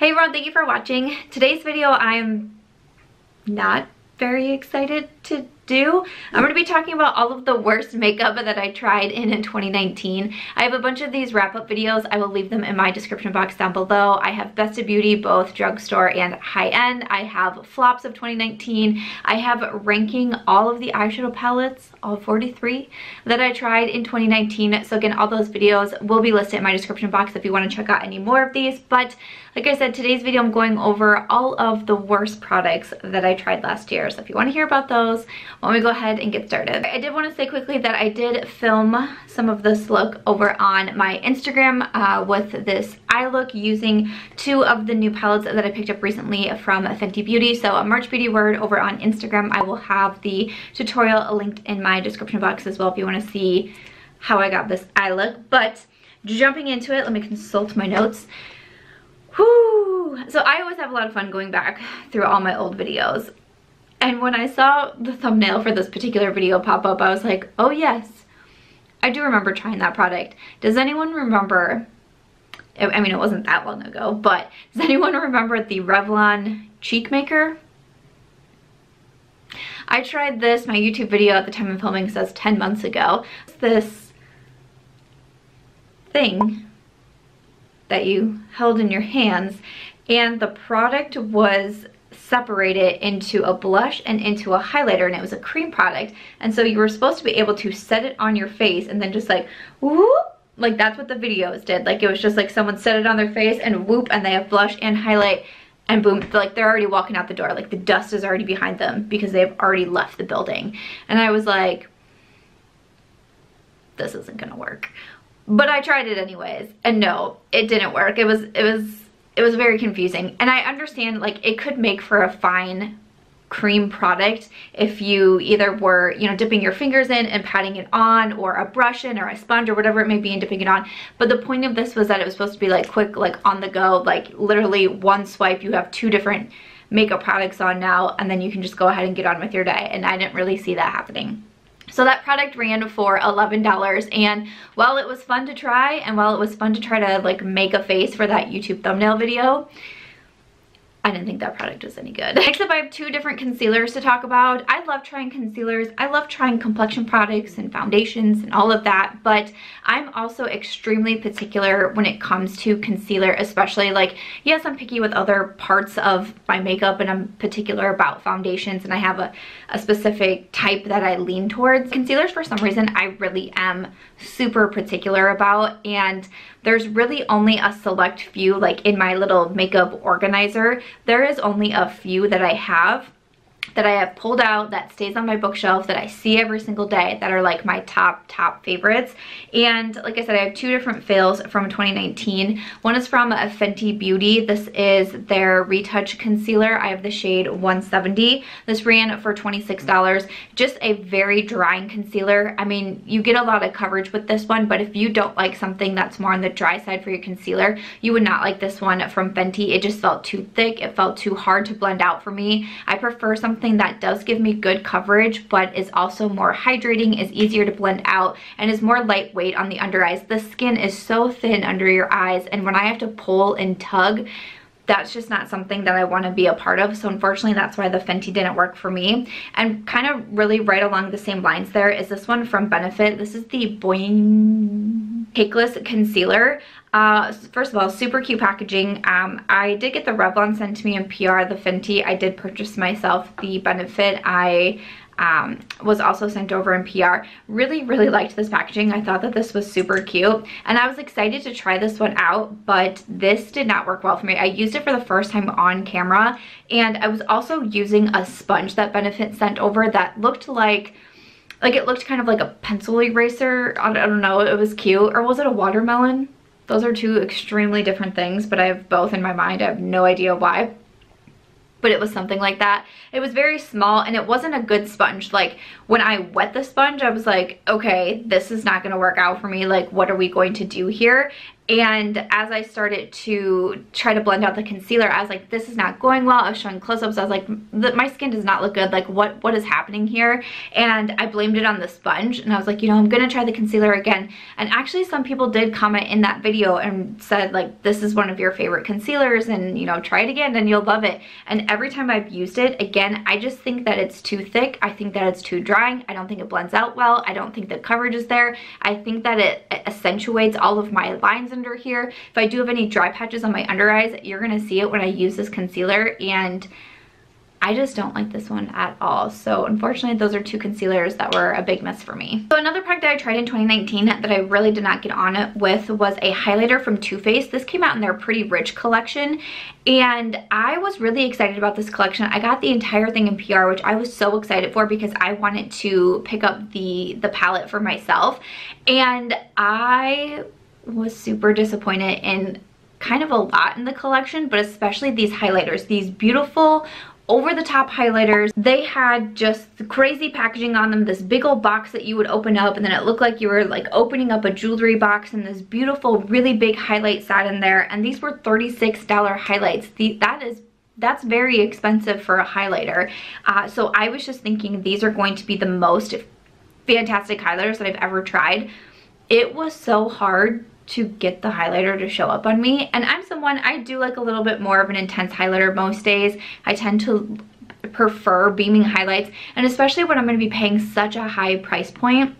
Hey everyone, thank you for watching. Today's video I'm not very excited to do. I'm going to be talking about all of the worst makeup that I tried in 2019. I have a bunch of these wrap-up videos. I will leave them in my description box down below. I have Best of Beauty, both drugstore and high-end. I have flops of 2019. I have ranking all of the eyeshadow palettes, all 43, that I tried in 2019. So again, all those videos will be listed in my description box if you want to check out any more of these. But like I said, today's video I'm going over all of the worst products that I tried last year. So if you want to hear about those, why don't we go ahead and get started. I did want to say quickly that I did film some of this look over on my Instagram with this eye look using two of the new palettes that I picked up recently from Fenty Beauty. So a March Beauty Word over on Instagram. I will have the tutorial linked in my description box as well if you want to see how I got this eye look. But jumping into it, let me consult my notes. Whew. So I always have a lot of fun going back through all my old videos. And when I saw the thumbnail for this particular video pop up, I was like, oh yes, I do remember trying that product. Does anyone remember, I mean it wasn't that long ago, but does anyone remember the Revlon Cheek Maker? I tried this, my YouTube video at the time of filming says 10 months ago. It's this thing that you held in your hands, and the product was separate it into a blush and into a highlighter, and it was a cream product, and so you were supposed to be able to set it on your face and then just like whoop, like that's what the videos did. Like it was just like someone set it on their face and whoop, and they have blush and highlight and boom, like they're already walking out the door, like the dust is already behind them because they have already left the building. And I was like, this isn't gonna work. But I tried it anyways, and no, it didn't work. It was very confusing, and I understand like it could make for a fine cream product if you either were, you know, dipping your fingers in and patting it on, or a brush in or a sponge or whatever it may be and dipping it on. But the point of this was that it was supposed to be like quick, like on the go, like literally one swipe you have two different makeup products on now, and then you can just go ahead and get on with your day. And I didn't really see that happening. So that product ran for $11, and while it was fun to try, and while it was fun to try to like make a face for that YouTube thumbnail video, I didn't think that product was any good. Next up, I have two different concealers to talk about. I love trying concealers. I love trying complexion products and foundations and all of that, but I'm also extremely particular when it comes to concealer, especially like, yes, I'm picky with other parts of my makeup, and I'm particular about foundations, and I have a specific type that I lean towards. Concealers, for some reason, I really am super particular about, and there's really only a select few, like in my little makeup organizer, there is only a few that I have pulled out, that stays on my bookshelf, that I see every single day, that are like my top favorites. And like I said, I have two different fails from 2019. One is from Fenty Beauty. This is their Retouch Concealer. I have the shade 170. This ran for $26. Just a very drying concealer. I mean, you get a lot of coverage with this one, but if you don't like something that's more on the dry side for your concealer, you would not like this one from Fenty. It just felt too thick. It felt too hard to blend out for me. I prefer something that does give me good coverage but is also more hydrating, is easier to blend out, and is more lightweight on the under eyes. The skin is so thin under your eyes, and when I have to pull and tug, that's just not something that I want to be a part of. So unfortunately, that's why the Fenty didn't work for me. And kind of really right along the same lines there is this one from Benefit. This is the Boing Cakeless Concealer. First of all, super cute packaging. I did get the Revlon sent to me in PR. The Fenty I did purchase myself. The Benefit I was also sent over in PR. Really liked this packaging. I thought that this was super cute, and I was excited to try this one out, but this did not work well for me. I used it for the first time on camera, and I was also using a sponge that Benefit sent over that looked like it looked kind of like a pencil eraser. I don't know, it was cute. Or was it a watermelon? Those are two extremely different things, but I have both in my mind. I have no idea why. but it was something like that. It was very small and it wasn't a good sponge. Like when I wet the sponge, I was like, okay, this is not gonna work out for me. Like, what are we going to do here? And as I started to try to blend out the concealer, I was like, this is not going well. I was showing close-ups. I was like, my skin does not look good. Like, what is happening here? And I blamed it on the sponge. And I was like, you know, I'm going to try the concealer again. And actually, some people did comment in that video and said, like, this is one of your favorite concealers. And, you know, try it again and you'll love it. And every time I've used it, again, I just think that it's too thick. I think that it's too drying. I don't think it blends out well. I don't think the coverage is there. I think that it accentuates all of my lines and under here. If I do have any dry patches on my under eyes, you're gonna see it when I use this concealer, and I just don't like this one at all. So unfortunately, those are two concealers that were a big miss for me. So another product that I tried in 2019 that I really did not get on it with was a highlighter from Too Faced. This came out in their Pretty Rich collection, and I was really excited about this collection. I got the entire thing in PR, which I was so excited for because I wanted to pick up the palette for myself, and I was super disappointed in kind of a lot in the collection, but especially these highlighters, these beautiful over-the-top highlighters. They had just crazy packaging on them, this big old box that you would open up, and then it looked like you were like opening up a jewelry box, and this beautiful, really big highlight sat in there, and these were $36 highlights. That's very expensive for a highlighter. So I was just thinking these are going to be the most fantastic highlighters that I've ever tried. It was so hard to get the highlighter to show up on me. And I'm someone, I do like a little bit more of an intense highlighter most days. I tend to prefer beaming highlights, and especially when I'm gonna be paying such a high price point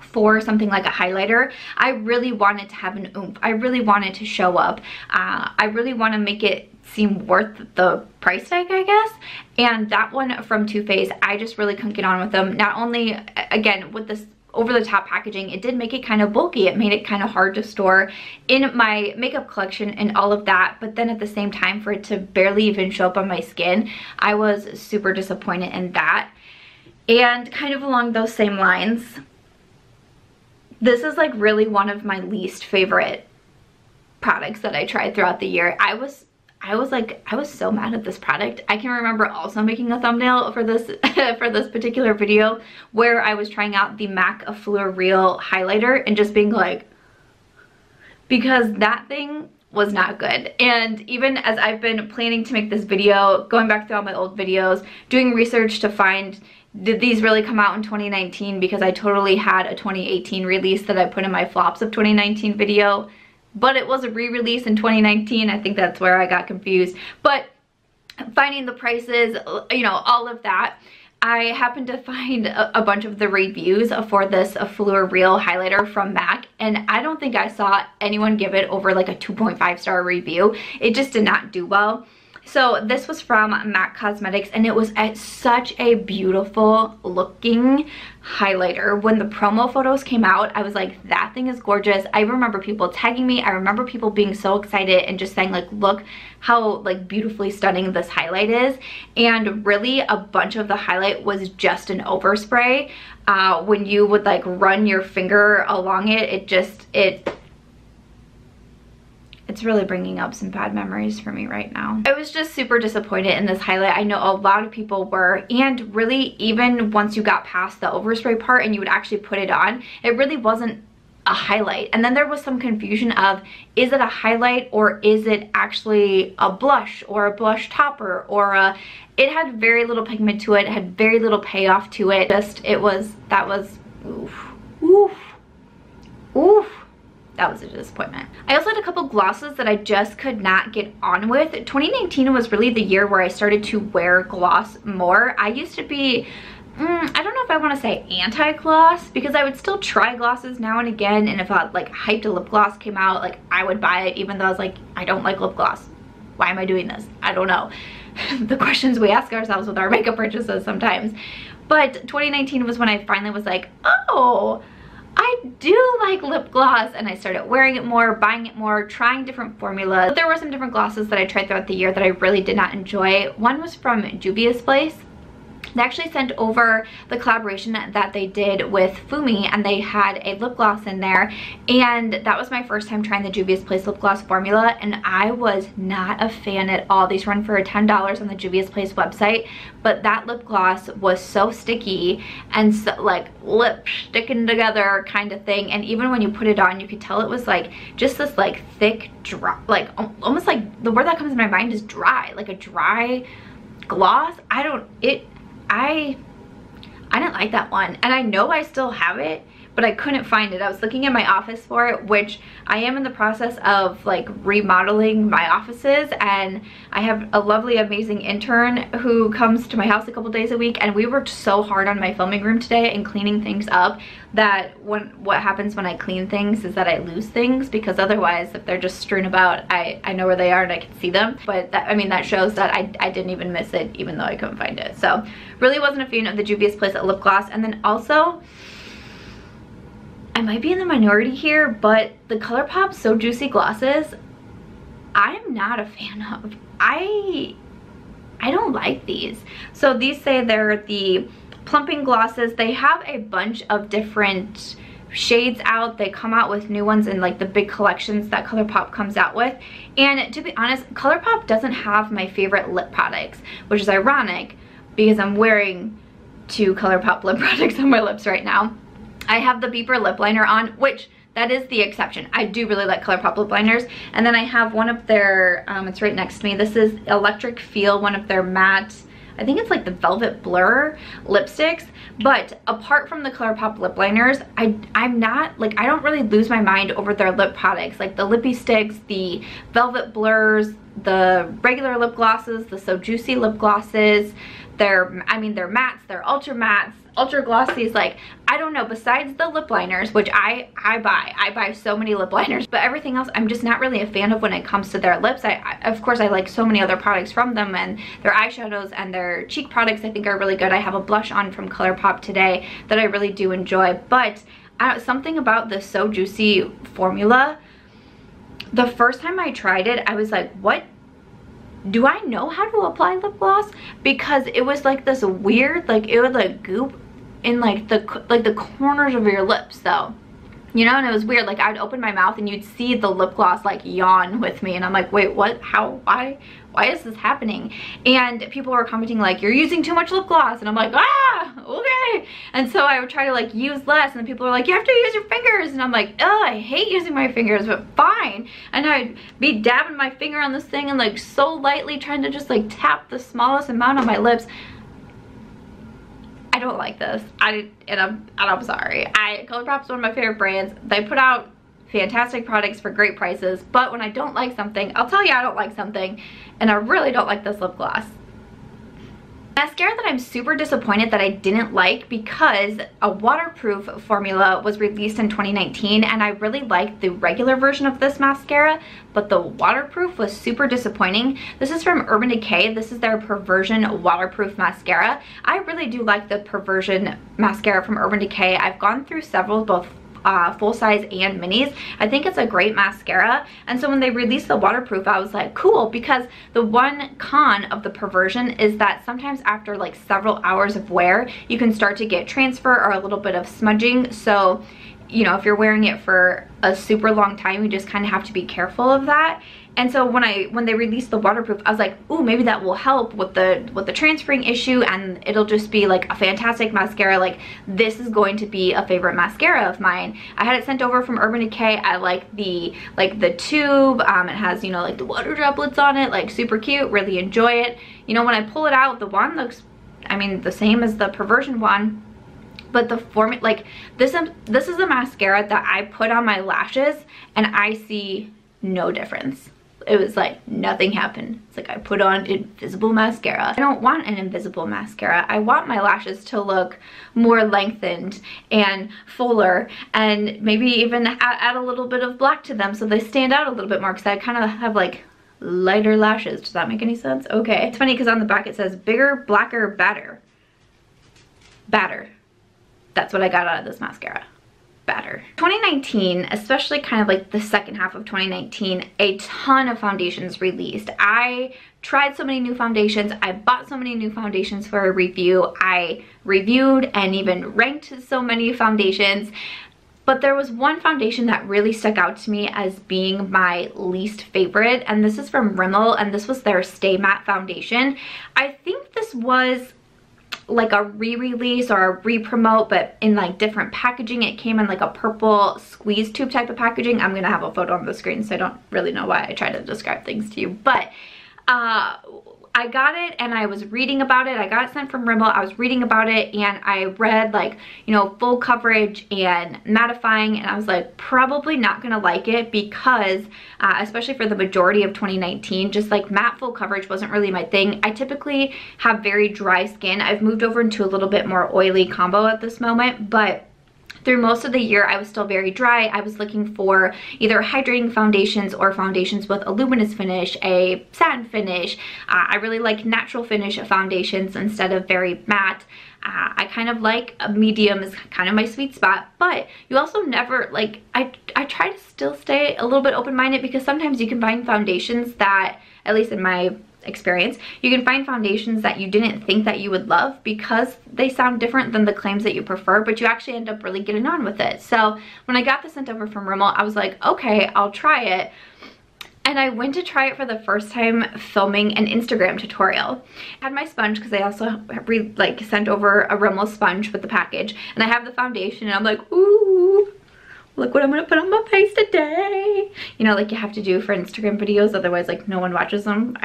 for something like a highlighter, I really wanted to have an oomph. I really wanted to show up. I really wanna make it seem worth the price tag, I guess. And that one from Too Faced, I just really couldn't get on with them. Not only, again, with this over-the-top packaging, it did make it kind of bulky. It made it kind of hard to store in my makeup collection and all of that, but then at the same time, for it to barely even show up on my skin, I was super disappointed in that. And kind of along those same lines, this is like really one of my least favorite products that I tried throughout the year. I was so mad at this product. I can remember also making a thumbnail for this for this particular video where I was trying out the MAC Fleur Real highlighter and just being like, because that thing was not good. And even as I've been planning to make this video, going back through all my old videos, doing research to find, did these really come out in 2019? Because I totally had a 2018 release that I put in my flops of 2019 video, but it was a re-release in 2019. I think that's where I got confused. But finding the prices, you know, all of that, I happened to find a bunch of the reviews for this Fleur Real highlighter from MAC, and I don't think I saw anyone give it over like a 2.5-star review. It just did not do well. So this was from MAC Cosmetics, and it was such a beautiful looking highlighter. When the promo photos came out, I was like, that thing is gorgeous. I remember people tagging me. I remember people being so excited and just saying like, look how like beautifully stunning this highlight is. And really a bunch of the highlight was just an overspray. When you would like run your finger along it, it's really bringing up some bad memories for me right now. I was just super disappointed in this highlight. I know a lot of people were, and really even once you got past the overspray part and you would actually put it on, it really wasn't a highlight. And then there was some confusion of, is it a highlight or is it actually a blush or a blush topper or a, it had very little pigment to it, it had very little payoff to it. Just, it was, that was, oof, oof, oof. That was a disappointment. I also had a couple glosses that I just could not get on with. 2019 was really the year where I started to wear gloss more. I used to be, I don't know if I want to say anti-gloss, because I would still try glosses now and again, and if I like hyped a lip gloss came out, like I would buy it, even though I was like, I don't like lip gloss. Why am I doing this? I don't know. The questions we ask ourselves with our makeup purchases sometimes. But 2019 was when I finally was like, oh, I do like lip gloss, and I started wearing it more, buying it more, trying different formulas. But there were some different glosses that I tried throughout the year that I really did not enjoy. One was from Juvia's Place. They actually sent over the collaboration that they did with Fumi, and they had a lip gloss in there, and that was my first time trying the Juvia's Place lip gloss formula, and I was not a fan at all. These run for $10 on the Juvia's Place website, but that lip gloss was so sticky and so, like, lip sticking together kind of thing, and even when you put it on, you could tell it was like just this like thick dry, like almost like, the word that comes to my mind is dry, like a dry gloss. I didn't like that one, and I know I still have it, but I couldn't find it. I was looking in my office for it, which I am in the process of like remodeling my offices, and I have a lovely, amazing intern who comes to my house a couple days a week, and we worked so hard on my filming room today and cleaning things up that what happens when I clean things is that I lose things, because otherwise if they're just strewn about, I know where they are and I can see them. But that, I mean, that shows that I didn't even miss it, even though I couldn't find it. So really wasn't a fan of the Juvia's Place lip gloss. And then also, I might be in the minority here, but the ColourPop So Juicy Glosses, I'm not a fan of. I don't like these. So these say they're the plumping glosses. They have a bunch of different shades out. They come out with new ones in like the big collections that ColourPop comes out with. And to be honest, ColourPop doesn't have my favorite lip products, which is ironic because I'm wearing two ColourPop lip products on my lips right now. I have the Beeper lip liner on, which that is the exception. I do really like ColourPop lip liners. And then I have one of their, it's right next to me. This is Electric Feel, one of their matte, I think it's like the Velvet Blur lipsticks. But apart from the ColourPop lip liners, I'm not, like, I don't really lose my mind over their lip products. Like the Lippy Sticks, the Velvet Blurs, the regular lip glosses, the So Juicy lip glosses, their mattes, their ultra mattes, ultra glossies. Like, I don't know, besides the lip liners, which I buy so many lip liners, but everything else I'm just not really a fan of when it comes to their lips. I of course I like so many other products from them, and their eyeshadows and their cheek products I think are really good. I have a blush on from ColourPop today that I really do enjoy, but something about the So Juicy formula, the first time I tried it, I was like, what do I know how to apply lip gloss? Because it was like this weird, like it would like goop in like the corners of your lips though, you know, and it was weird. Like, I'd open my mouth and you'd see the lip gloss like yawn with me, and I'm like, wait, what, how, why is this happening? And people were commenting like, you're using too much lip gloss, and I'm like, ah, okay. And so I would try to like use less, and then people were like, you have to use your fingers, and I'm like, oh, I hate using my fingers, but fine. And I'd be dabbing my finger on this thing and like so lightly trying to just like tap the smallest amount on my lips. I don't like this. I'm sorry. ColourPop's one of my favorite brands. They put out fantastic products for great prices, but when I don't like something, I'll tell you I don't like something, and I really don't like this lip gloss. Mascara that I'm super disappointed that I didn't like, because a waterproof formula was released in 2019, and I really liked the regular version of this mascara, but the waterproof was super disappointing. This is from Urban Decay. This is their Perversion waterproof mascara. I really do like the Perversion mascara from Urban Decay. I've gone through several, both full size and minis. I think it's a great mascara, and so when they released the waterproof, I was like, cool, because the one con of the Perversion is that sometimes after like several hours of wear, you can start to get transfer or a little bit of smudging. So, you know, if you're wearing it for a super long time, you just kind of have to be careful of that. And so when they released the waterproof, I was like, ooh, maybe that will help with the transferring issue, and it'll just be like a fantastic mascara. Like, this is going to be a favorite mascara of mine. I had it sent over from Urban Decay. I like the tube. It has, you know, like the water droplets on it, like super cute, really enjoy it. You know, when I pull it out, the wand looks, I mean, the same as the Perversion wand. But the form, like this is a mascara that I put on my lashes and I see no difference. It was like nothing happened. It's like I put on invisible mascara. I don't want an invisible mascara. I want my lashes to look more lengthened and fuller, and maybe even add a little bit of black to them so they stand out a little bit more, because I kind of have like lighter lashes. Does that make any sense? Okay. It's funny because on the back it says bigger, blacker, badder. That's what I got out of this mascara. better. 2019, especially kind of like the second half of 2019, a ton of foundations released. I tried so many new foundations. I bought so many new foundations for a review. I reviewed and even ranked so many foundations. But there was one foundation that really stuck out to me as being my least favorite, and this is from Rimmel, and this was their Stay Matte foundation. I think this was like a re-release or a re-promote, but in like different packaging. It came in like a purple squeeze tube type of packaging. I'm gonna have a photo on the screen, so I don't really know why I try to describe things to you, but I got it and I was reading about it. I got it sent from Rimmel. I was reading about it and I read like, you know, full coverage and mattifying, and I was like, probably not gonna like it because especially for the majority of 2019, just like matte full coverage wasn't really my thing. I typically have very dry skin. I've moved over into a little bit more oily combo at this moment, but through most of the year, I was still very dry. I was looking for either hydrating foundations or foundations with a luminous finish, a satin finish. I really like natural finish foundations instead of very matte. I kind of like a medium is kind of my sweet spot, but you also never, like, I try to still stay a little bit open-minded because sometimes you can find foundations that, at least in my experience, you can find foundations that you didn't think that you would love because they sound different than the claims that you prefer, but you actually end up really getting on with it. So when I got this sent over from Rimmel, I was like, okay, I'll try it. And I went to try it for the first time filming an Instagram tutorial. I had my sponge because I also sent over a Rimmel sponge with the package, and I have the foundation, and I'm like, ooh, look what I'm gonna put on my face today. You know, like you have to do for Instagram videos, otherwise like no one watches them.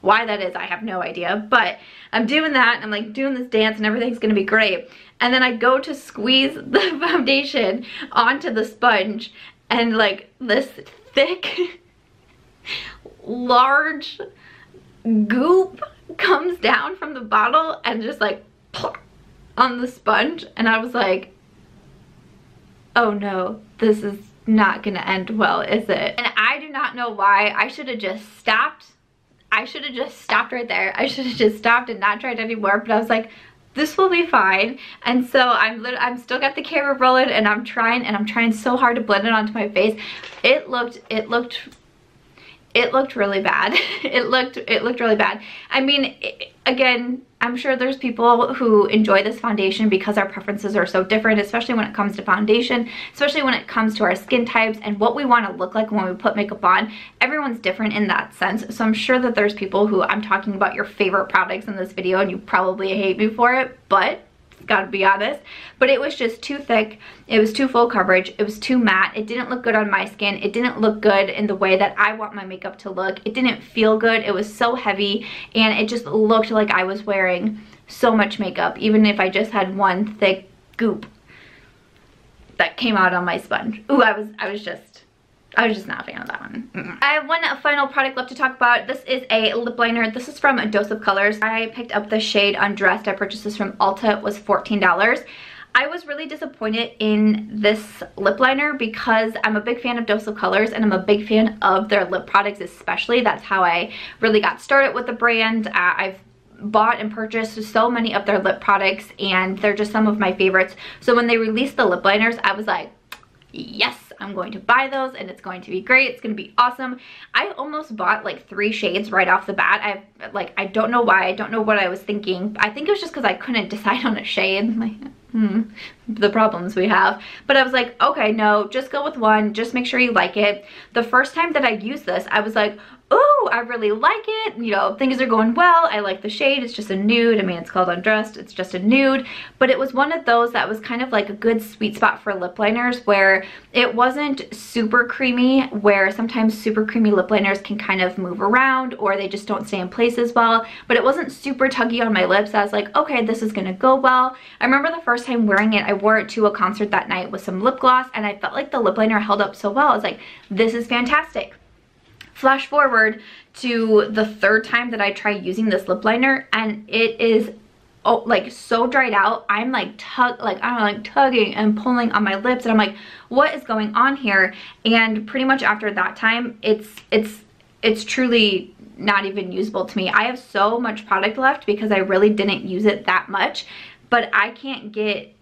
Why that is, I have no idea, but I'm doing that and I'm like doing this dance and everything's gonna be great. And then I go to squeeze the foundation onto the sponge and like this thick, large goop comes down from the bottle and just like plop on the sponge. And I was like, oh no, this is not gonna end well, is it? And I do not know why. I should have just stopped. I should have just stopped right there. I should have just stopped and not tried anymore, but I was like, this will be fine. And so I'm still got the camera rolling and I'm trying so hard to blend it onto my face. It looked really bad. It looked really bad. I mean, again, I'm sure there's people who enjoy this foundation because our preferences are so different, especially when it comes to foundation, especially when it comes to our skin types and what we want to look like when we put makeup on. Everyone's different in that sense. So I'm sure that there's people who, I'm talking about your favorite products in this video and you probably hate me for it, but gotta be honest. But it was just too thick. It was too full coverage. It was too matte. It didn't look good on my skin. It didn't look good in the way that I want my makeup to look. It didn't feel good. It was so heavy and it just looked like I was wearing so much makeup, even if I just had one thick goop that came out on my sponge. Ooh, I was just not a fan of that one. I have one final product left to talk about. This is a lip liner. This is from Dose of Colors. I picked up the shade Undressed. I purchased this from Ulta. It was $14. I was really disappointed in this lip liner because I'm a big fan of Dose of Colors and I'm a big fan of their lip products especially. That's how I really got started with the brand. I've bought and purchased so many of their lip products and they're just some of my favorites. So when they released the lip liners, I was like, yes, I'm going to buy those and it's going to be great. It's going to be awesome. I almost bought like 3 shades right off the bat. I don't know why. I don't know what I was thinking. I think it was just because I couldn't decide on a shade. Like, the problems we have. But I was like, okay, no, just go with one. Just make sure you like it. The first time that I used this, I was like, oh, I really like it. You know, things are going well. I like the shade. It's just a nude. I mean, it's called Undressed. It's just a nude. But it was one of those that was kind of like a good sweet spot for lip liners where it wasn't super creamy, where sometimes super creamy lip liners can kind of move around or they just don't stay in place as well. But it wasn't super tuggy on my lips. I was like, okay, this is going to go well. I remember the first time wearing it, I wore it to a concert that night with some lip gloss and I felt like the lip liner held up so well. I was like, this is fantastic. Flash forward to the third time that I try using this lip liner and it is like so dried out. I'm like tugging and pulling on my lips and I'm like, what is going on here? And pretty much after that time, it's truly not even usable to me. I have so much product left because I really didn't use it that much, but I can't get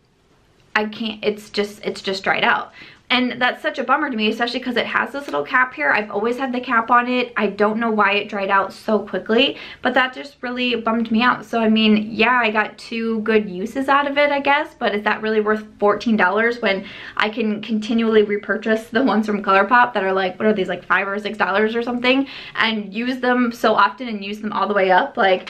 I can't, it's just dried out. And that's such a bummer to me, especially because it has this little cap here. I've always had the cap on it. I don't know why it dried out so quickly, but that just really bummed me out. So, I mean, yeah, I got 2 good uses out of it, I guess, but is that really worth $14 when I can continually repurchase the ones from ColourPop that are like, what are these, like $5 or $6 or something, and use them so often and use them all the way up? Like,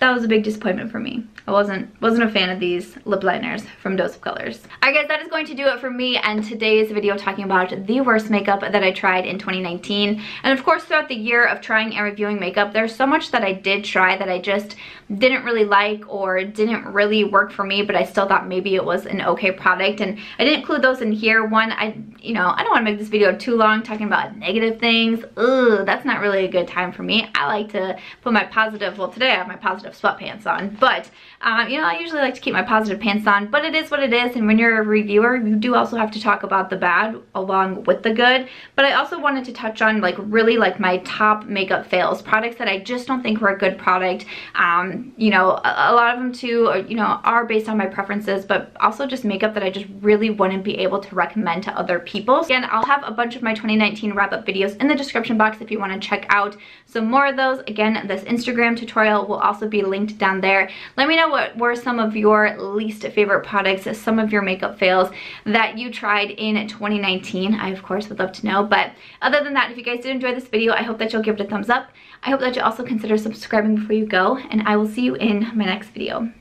that was a big disappointment for me. I wasn't a fan of these lip liners from Dose of Colors. Alright guys, that is going to do it for me and today's video, talking about the worst makeup that I tried in 2019. And of course, throughout the year of trying and reviewing makeup, there's so much that I did try that I just didn't really like or didn't really work for me, but I still thought maybe it was an okay product. And I didn't include those in here. One, I don't want to make this video too long talking about negative things. Ugh, that's not really a good time for me. I like to put my positive, well today I have my positive sweatpants on, but I usually like to keep my positive pants on, but it is what it is, and when you're a reviewer, you do also have to talk about the bad along with the good. But I also wanted to touch on really my top makeup fails, products that I just don't think were a good product. A lot of them too are, are based on my preferences, but also just makeup that I just really wouldn't be able to recommend to other people. Again, I'll have a bunch of my 2019 wrap-up videos in the description box if you want to check out some more of those. Again, this Instagram tutorial will also be linked down there. Let me know what were some of your least favorite products, some of your makeup fails that you tried in 2019. I of course would love to know. But other than that, if you guys did enjoy this video, I hope that you'll give it a thumbs up. I hope that you also consider subscribing before you go, and I will see you in my next video.